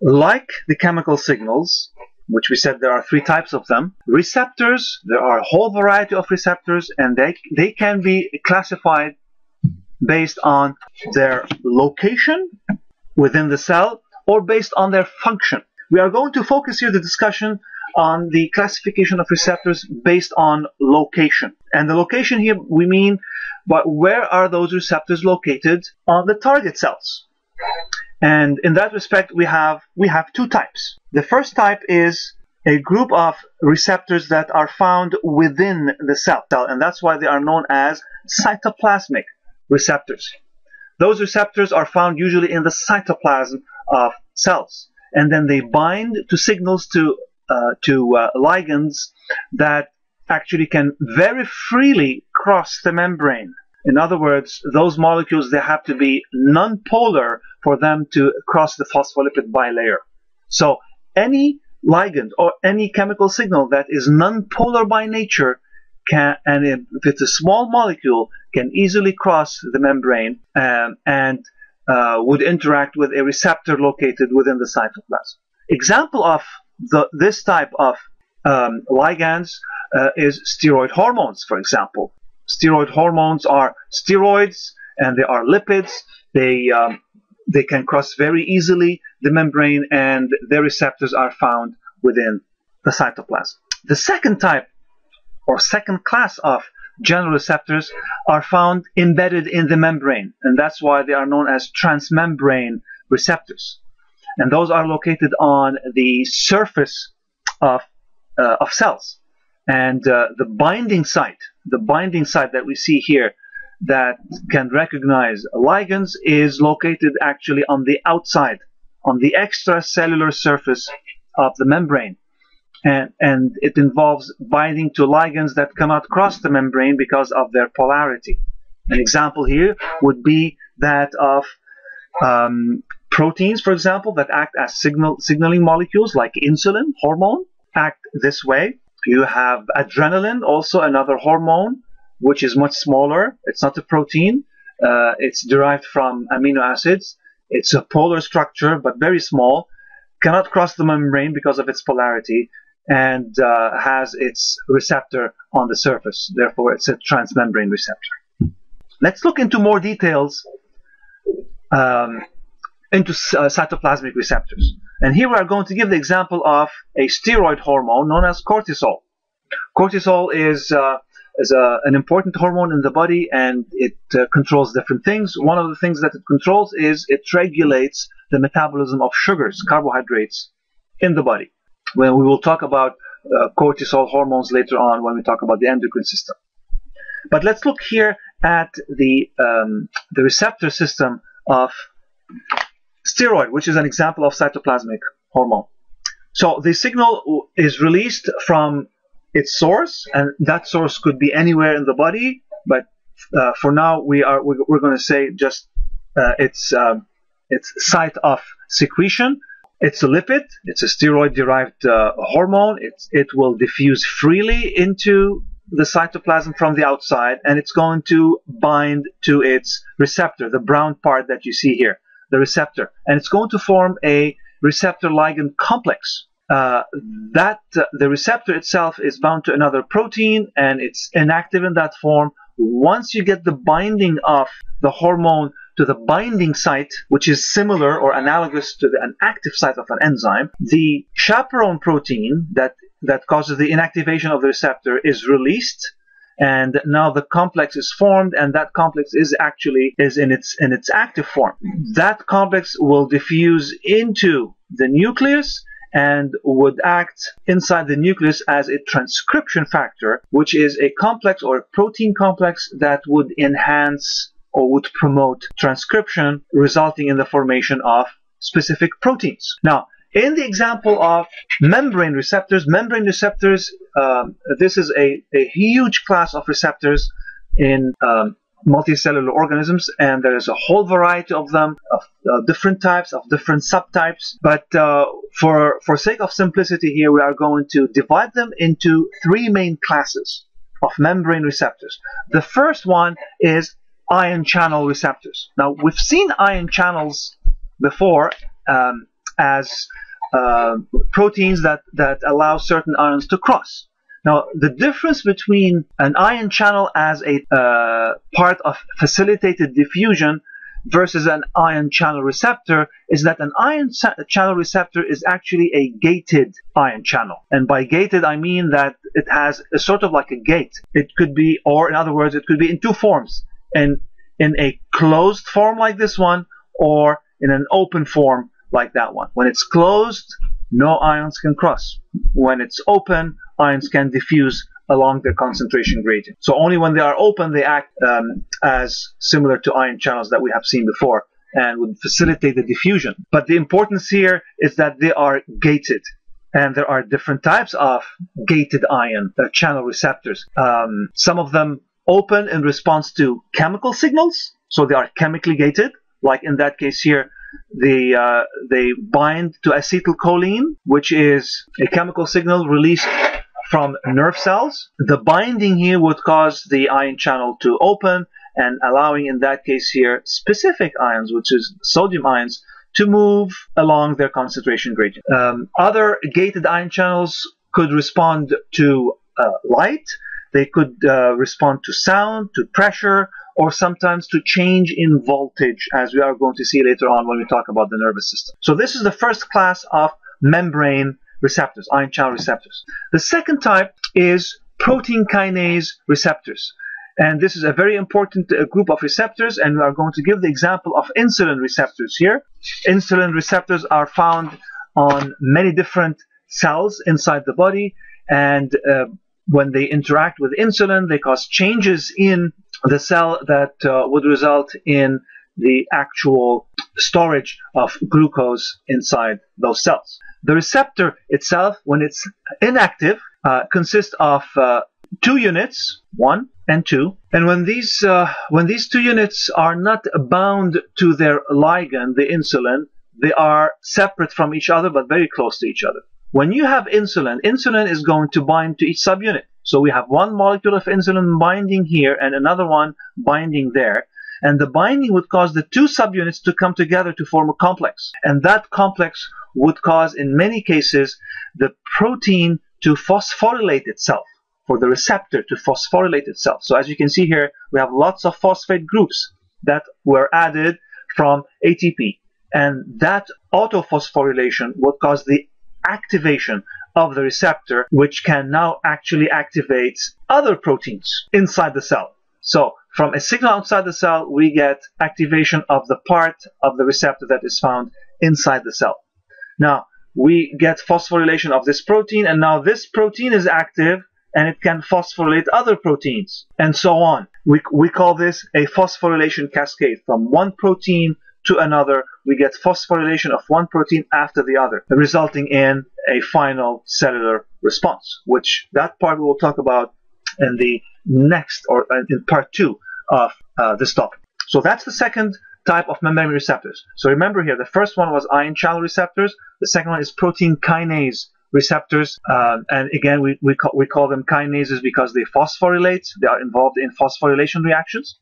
Like the chemical signals, which we said there are three types of them, receptors, there are a whole variety of receptors, and they can be classified based on their location within the cell or based on their function. We are going to focus here the discussion on the classification of receptors based on location. And the location here we mean by where are those receptors located on the target cells. And in that respect, we have two types. The first type is a group of receptors that are found within the cell, and that's why they are known as cytoplasmic receptors. Those receptors are found usually in the cytoplasm of cells, and then they bind to signals to ligands that actually can very freely cross the membrane. In other words, those molecules, they have to be nonpolar for them to cross the phospholipid bilayer. So any ligand or any chemical signal that is nonpolar by nature can, and if it's a small molecule, can easily cross the membrane and would interact with a receptor located within the cytoplasm. Example of this type of ligands is steroid hormones, for example. Steroid hormones are steroids, and they are lipids. They can cross very easily the membrane, and their receptors are found within the cytoplasm. The second type or second class of general receptors are found embedded in the membrane, and that's why they are known as transmembrane receptors. And those are located on the surface of cells. And the binding site that we see here that can recognize ligands is located actually on the outside, on the extracellular surface of the membrane. And it involves binding to ligands that cannot cross the membrane because of their polarity. An example here would be that of proteins, for example, that act as signaling molecules like insulin, hormone, act this way. You have adrenaline, also another hormone, which is much smaller. It's not a protein. It's derived from amino acids. It's a polar structure, but very small. Cannot cross the membrane because of its polarity, and has its receptor on the surface. Therefore, it's a transmembrane receptor. Let's look into more details into cytoplasmic receptors. And here we are going to give the example of a steroid hormone known as cortisol. Cortisol is an important hormone in the body, and it controls different things. One of the things that it controls is it regulates the metabolism of sugars, carbohydrates, in the body. Well, we will talk about cortisol hormones later on when we talk about the endocrine system. But let's look here at the receptor system of steroid, which is an example of cytoplasmic hormone. So the signal is released from its source, and that source could be anywhere in the body, but for now we're going to say just its site of secretion. It's a lipid. It's a steroid-derived hormone. It will diffuse freely into the cytoplasm from the outside, and it's going to bind to its receptor, the brown part that you see here, the receptor, and it's going to form a receptor-ligand complex. The receptor itself is bound to another protein, and it's inactive in that form. Once you get the binding of the hormone to the binding site, which is similar or analogous to an active site of an enzyme, the chaperone protein that causes the inactivation of the receptor is released, and now the complex is formed, and that complex is in its active form. That complex will diffuse into the nucleus and would act inside the nucleus as a transcription factor, which is a complex or a protein complex that would enhance or would promote transcription, resulting in the formation of specific proteins. Now, in the example of membrane receptors, this is a huge class of receptors in multicellular organisms, and there is a whole variety of them, of different types, of different subtypes. But for sake of simplicity here, we are going to divide them into three main classes of membrane receptors. The first one is ion channel receptors. Now, we've seen ion channels before as proteins that allow certain ions to cross. Now, the difference between an ion channel as a part of facilitated diffusion versus an ion channel receptor is that an ion channel receptor is actually a gated ion channel. And by gated, I mean that it has a sort of like a gate. It could be, or in other words, it could be in two forms. In a closed form like this one, or in an open form like that one. When it's closed, no ions can cross. When it's open, ions can diffuse along their concentration gradient. So only when they are open, they act as similar to ion channels that we have seen before and would facilitate the diffusion. But the importance here is that they are gated. And there are different types of gated ion channel receptors. Some of them open in response to chemical signals. So they are chemically gated, like in that case here, they bind to acetylcholine, which is a chemical signal released from nerve cells. The binding here would cause the ion channel to open and allowing, in that case here, specific ions, which is sodium ions, to move along their concentration gradient. Other gated ion channels could respond to light. They could respond to sound, to pressure, or sometimes to change in voltage, as we are going to see later on when we talk about the nervous system. So this is the first class of membrane receptors, ion channel receptors. The second type is protein kinase receptors. And this is a very important group of receptors, and we are going to give the example of insulin receptors here. Insulin receptors are found on many different cells inside the body, and when they interact with insulin, they cause changes in the cell that would result in the actual storage of glucose inside those cells. The receptor itself, when it's inactive, consists of two units, 1 and 2. And when these two units are not bound to their ligand, the insulin, they are separate from each other but very close to each other. When you have insulin, insulin is going to bind to each subunit. So we have one molecule of insulin binding here and another one binding there. And the binding would cause the two subunits to come together to form a complex. And that complex would cause, in many cases, the protein to phosphorylate itself, for the receptor to phosphorylate itself. So as you can see here, we have lots of phosphate groups that were added from ATP. And that autophosphorylation would cause the activation of the receptor, which can now actually activate other proteins inside the cell. So from a signal outside the cell, we get activation of the part of the receptor that is found inside the cell. Now we get phosphorylation of this protein, and now this protein is active and it can phosphorylate other proteins, and so on. We call this a phosphorylation cascade. From one protein to another, we get phosphorylation of one protein after the other, resulting in a final cellular response, which that part we will talk about in the next, or in part two of this topic. So that's the second type of membrane receptors. So remember here, the first one was ion channel receptors, the second one is protein kinase receptors, and again we call them kinases because they phosphorylate, they are involved in phosphorylation reactions.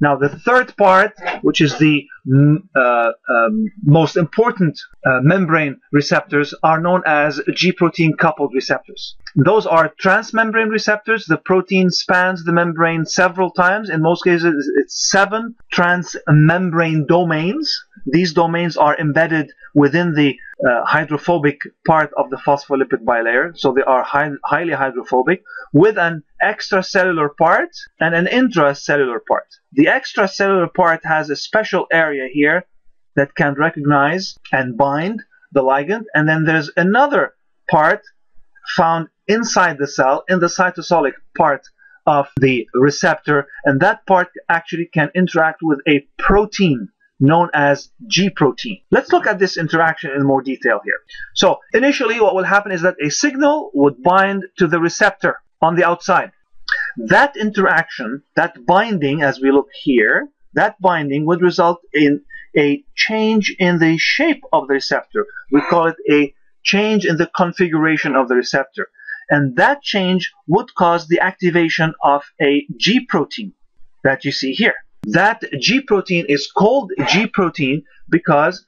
Now the third part, which is the most important membrane receptors, are known as G protein-coupled receptors. Those are transmembrane receptors. The protein spans the membrane several times. In most cases, it's 7 transmembrane domains. These domains are embedded within the hydrophobic part of the phospholipid bilayer, so they are highly hydrophobic, with an extracellular part and an intracellular part. The extracellular part has a special area here that can recognize and bind the ligand, and then there's another part found inside the cell, in the cytosolic part of the receptor, and that part actually can interact with a protein known as G protein. Let's look at this interaction in more detail here. So initially what will happen is that a signal would bind to the receptor on the outside. That interaction, that binding, as we look here, that binding would result in a change in the shape of the receptor. We call it a change in the configuration of the receptor. And that change would cause the activation of a G protein that you see here. That G protein is called G protein because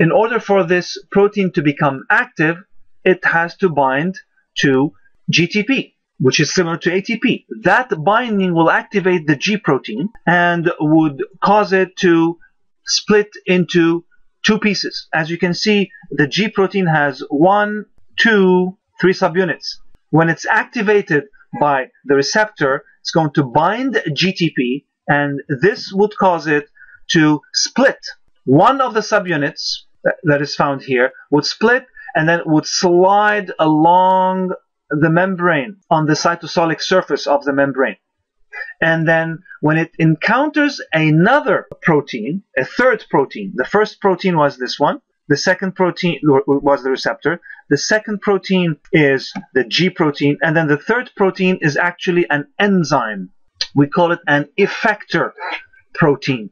In order for this protein to become active, it has to bind to GTP, which is similar to ATP. That binding will activate the G protein and would cause it to split into two pieces. As you can see, the G protein has 1, 2, 3 subunits. When it's activated by the receptor, it's going to bind GTP, and this would cause it to split. One of the subunits that is found here would split and then would slide along the membrane on the cytosolic surface of the membrane. And then when it encounters another protein, a third protein, the first protein was this one, the second protein was the receptor, the second protein is the G protein, and then the third protein is actually an enzyme. We call it an effector protein.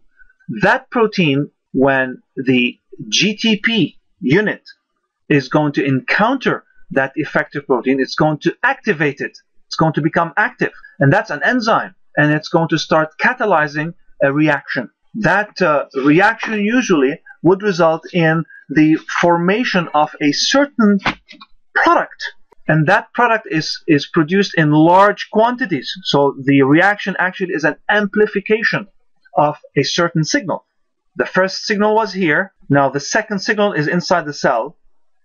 That protein, when the GTP unit is going to encounter that effector protein, it's going to activate it. It's going to become active, and that's an enzyme, and it's going to start catalyzing a reaction. That reaction usually would result in the formation of a certain product, and that product is produced in large quantities. So the reaction actually is an amplification of a certain signal. The first signal was here. Now the second signal is inside the cell,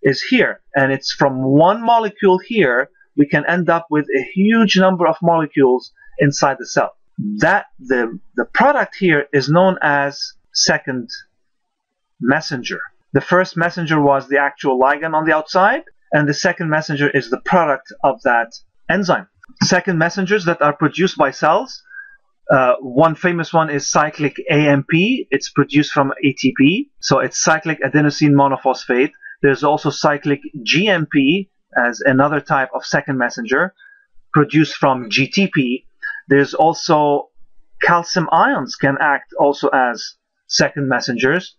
is here, and it's from one molecule here. We can end up with a huge number of molecules inside the cell. That the product here is known as second messenger. The first messenger was the actual ligand on the outside, and the second messenger is the product of that enzyme. Second messengers that are produced by cells, one famous one is cyclic AMP. It's produced from ATP, so it's cyclic adenosine monophosphate. There's also cyclic GMP as another type of second messenger produced from GTP. There's also calcium ions can act also as second messengers.